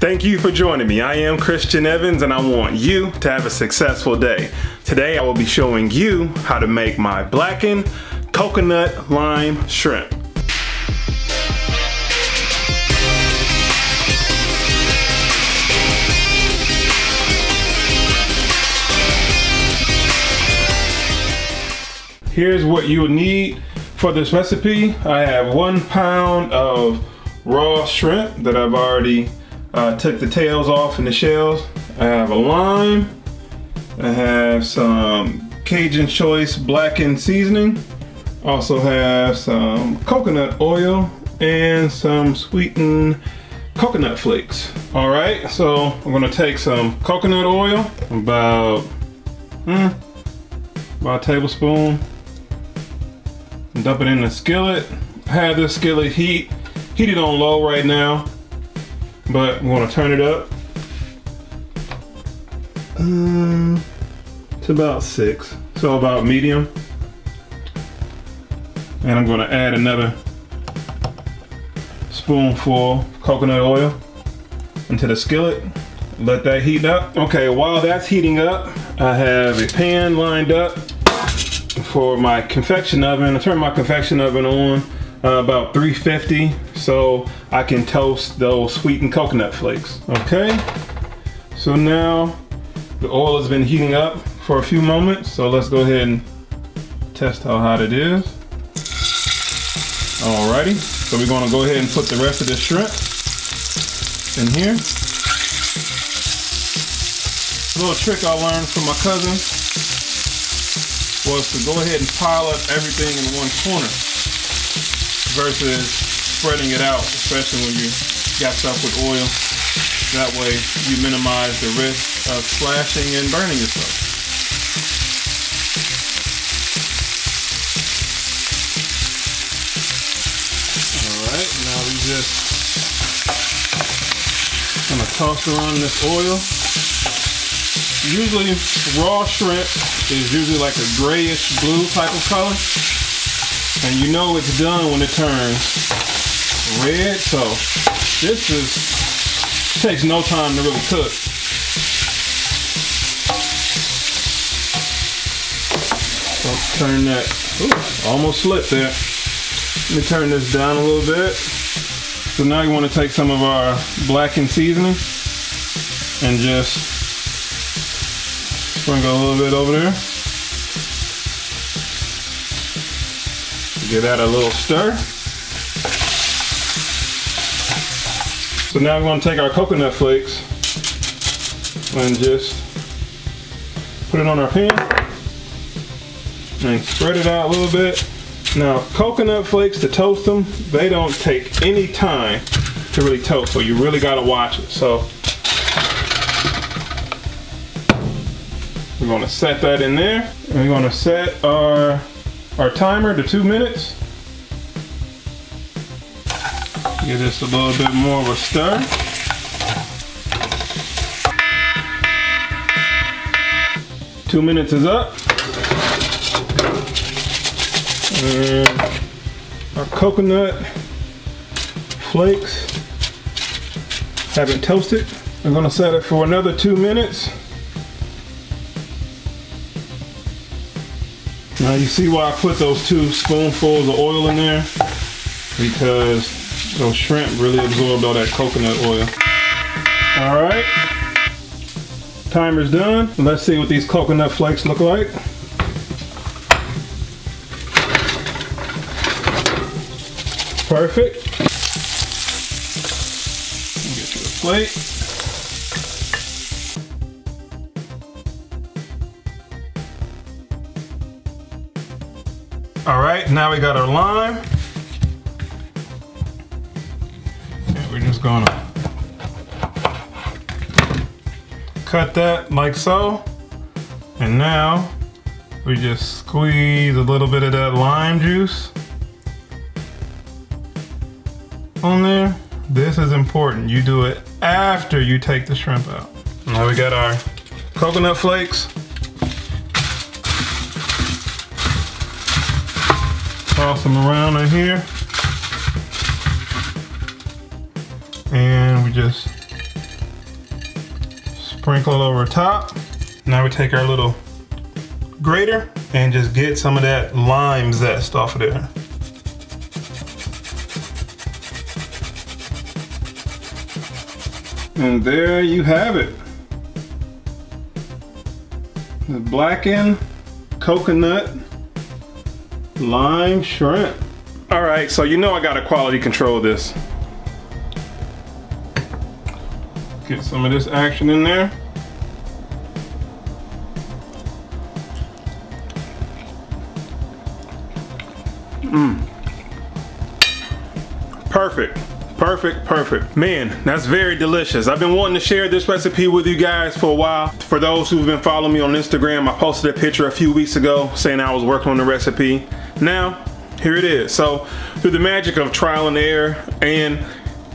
Thank you for joining me. I am Christian Evans and I want you to have a successful day. Today I will be showing you how to make my blackened coconut lime shrimp. Here's what you'll need for this recipe. I have 1 pound of raw shrimp that I've already took the tails off and the shells. I have a lime. I have some Cajun Choice Blackened Seasoning. Also have some coconut oil and some sweetened coconut flakes. All right, so I'm gonna take some coconut oil, about a tablespoon. Dump it in the skillet. I have this skillet heated on low right now, but I'm gonna turn it up to about 6, so about medium. And I'm gonna add another spoonful of coconut oil into the skillet. Let that heat up. Okay, while that's heating up, I have a pan lined up for my confection oven. I turned my confection oven on about 350 so I can toast those sweetened coconut flakes. Okay, so now the oil has been heating up for a few moments, so let's go ahead and test how hot it is. Alrighty, so we're gonna go ahead and put the rest of the shrimp in here. A little trick I learned from my cousin was to go ahead and pile up everything in one corner versus spreading it out, especially when you got stuff with oil. That way you minimize the risk of splashing and burning yourself. All right, now we just gonna toss around this oil. Usually raw shrimp is usually like a grayish blue type of color, and you know it's done when it turns red, so this takes no time to really cook. So turn that, ooh, almost slipped there. Let me turn this down a little bit. So now you want to take some of our blackened seasoning and just sprinkle a little bit over there. Give that a little stir. So now we're going to take our coconut flakes and just put it on our pan and spread it out a little bit. Now, coconut flakes, to toast them, they don't take any time to really toast, so you really got to watch it. So we're gonna set that in there. We're gonna set our timer to 2 minutes. Give this a little bit more of a stir. Two minutes is up. And our coconut flakes haven't toasted. We're gonna set it for another 2 minutes. Now you see why I put those 2 spoonfuls of oil in there, because those shrimp really absorbed all that coconut oil. All right, timer's done. Let's see what these coconut flakes look like. Perfect. Get you a plate. All right, now we got our lime. And we're just gonna cut that like so. And now we just squeeze a little bit of that lime juice on there. This is important. You do it after you take the shrimp out. Now we got our coconut flakes. Toss them around in here. And we just sprinkle it over top. Now we take our little grater and just get some of that lime zest off of there. And there you have it. The blackened coconut lime shrimp. All right, so you know I gotta quality control this. Get some of this action in there. Perfect. Perfect, perfect. Man, that's very delicious. I've been wanting to share this recipe with you guys for a while. For those who've been following me on Instagram, I posted a picture a few weeks ago saying I was working on the recipe. Now, here it is. So, through the magic of trial and error, and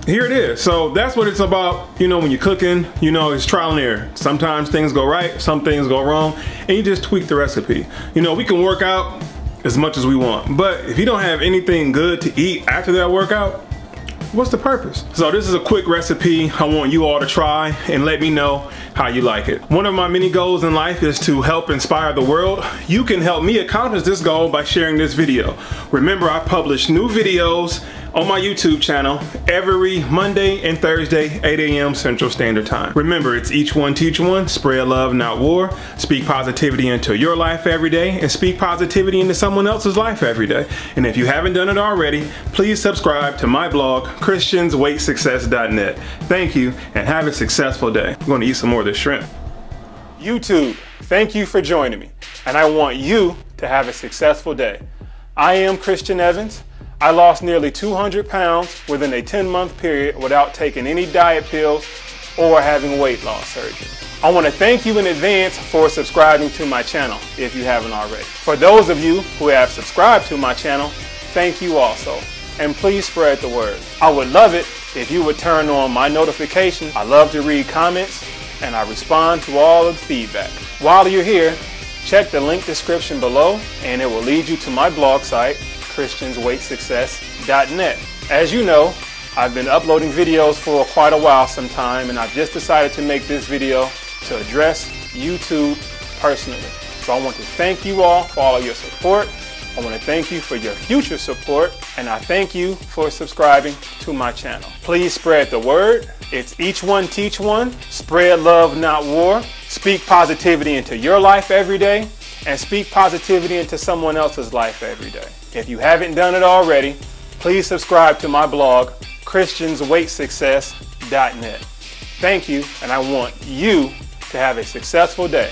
here it is. So that's what it's about, you know, when you're cooking, you know, it's trial and error. Sometimes things go right, some things go wrong, and you just tweak the recipe. You know, we can work out as much as we want, but if you don't have anything good to eat after that workout, what's the purpose? So this is a quick recipe I want you all to try and let me know how you like it. One of my many goals in life is to help inspire the world. You can help me accomplish this goal by sharing this video. Remember, I publish new videos on my YouTube channel every Monday and Thursday, 8 a.m. Central Standard Time. Remember, it's each one teach one, spread love, not war, speak positivity into your life every day, and speak positivity into someone else's life every day. And if you haven't done it already, please subscribe to my blog, ChristiansWeightSuccess.net. Thank you, and have a successful day. I'm gonna eat some more of this shrimp. YouTube, thank you for joining me, and I want you to have a successful day. I am Christian Evans. I lost nearly 200 pounds within a 10-month period without taking any diet pills or having weight loss surgery. I want to thank you in advance for subscribing to my channel if you haven't already. For those of you who have subscribed to my channel, thank you also. And please spread the word. I would love it if you would turn on my notifications. I love to read comments and I respond to all of the feedback. While you're here, check the link description below and it will lead you to my blog site, ChristiansWeightSuccess.net. As you know, I've been uploading videos for quite a while sometime, and I've just decided to make this video to address YouTube personally. So I want to thank you all for all of your support. I want to thank you for your future support, and I thank you for subscribing to my channel. Please spread the word. It's each one teach one. Spread love, not war. Speak positivity into your life every day, and speak positivity into someone else's life every day. If you haven't done it already, please subscribe to my blog, ChristiansWeightSuccess.net. Thank you, and I want you to have a successful day.